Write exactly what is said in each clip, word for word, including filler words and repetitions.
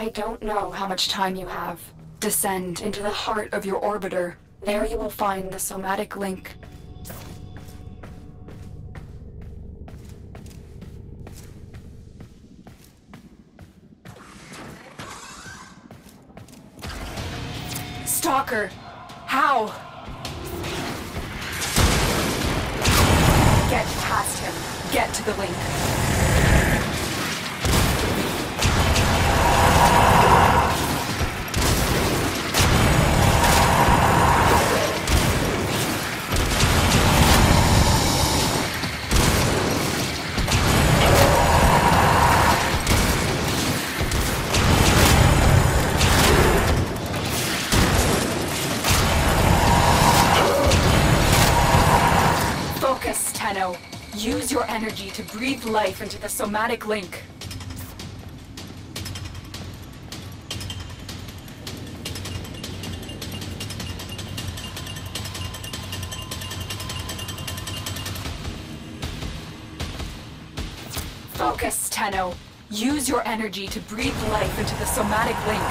I don't know how much time you have. Descend into the heart of your orbiter. There you will find the somatic link. Stalker! How? Get past him. Get to the link. Tenno, use your energy to breathe life into the somatic link. Focus, Tenno. Use your energy to breathe life into the somatic link.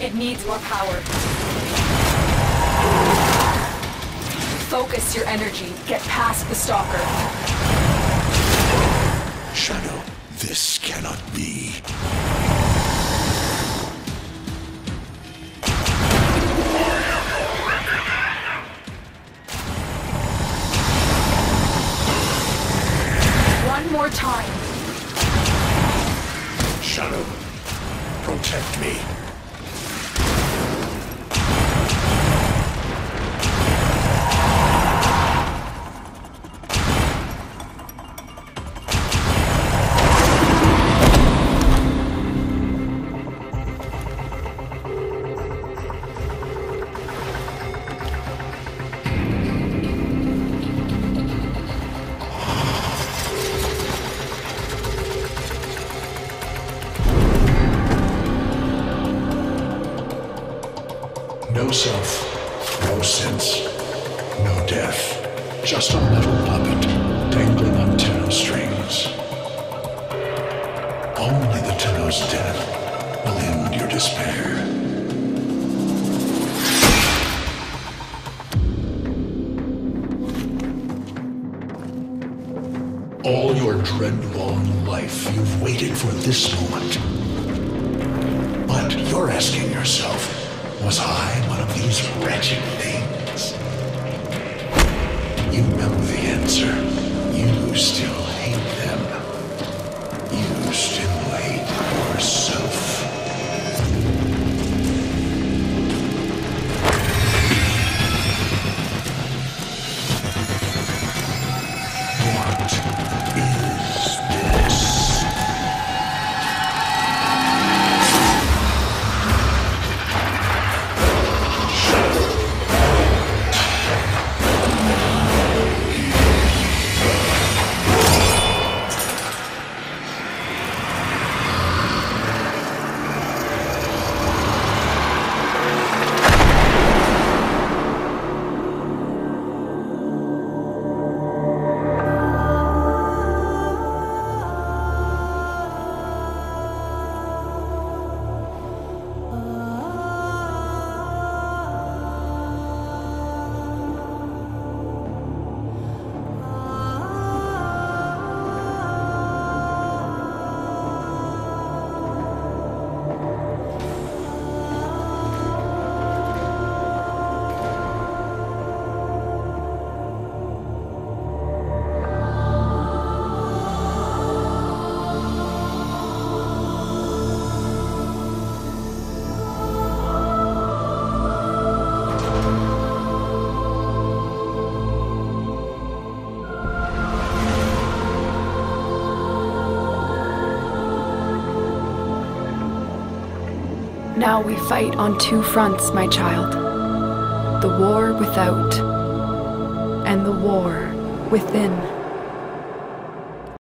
It needs more power. Focus your energy. Get past the Stalker. Shadow, this cannot be. One more time. Shadow, protect me. No self, no sense, no death, just a little puppet dangling on Tenno strings. Only the Tenno's death will end your despair. All your dreadlong life you've waited for this moment. But you're asking yourself, was I one of these wretched things? You know the answer. You still hate them. You still hate yourself. What? Now we fight on two fronts, my child. The war without, and the war within.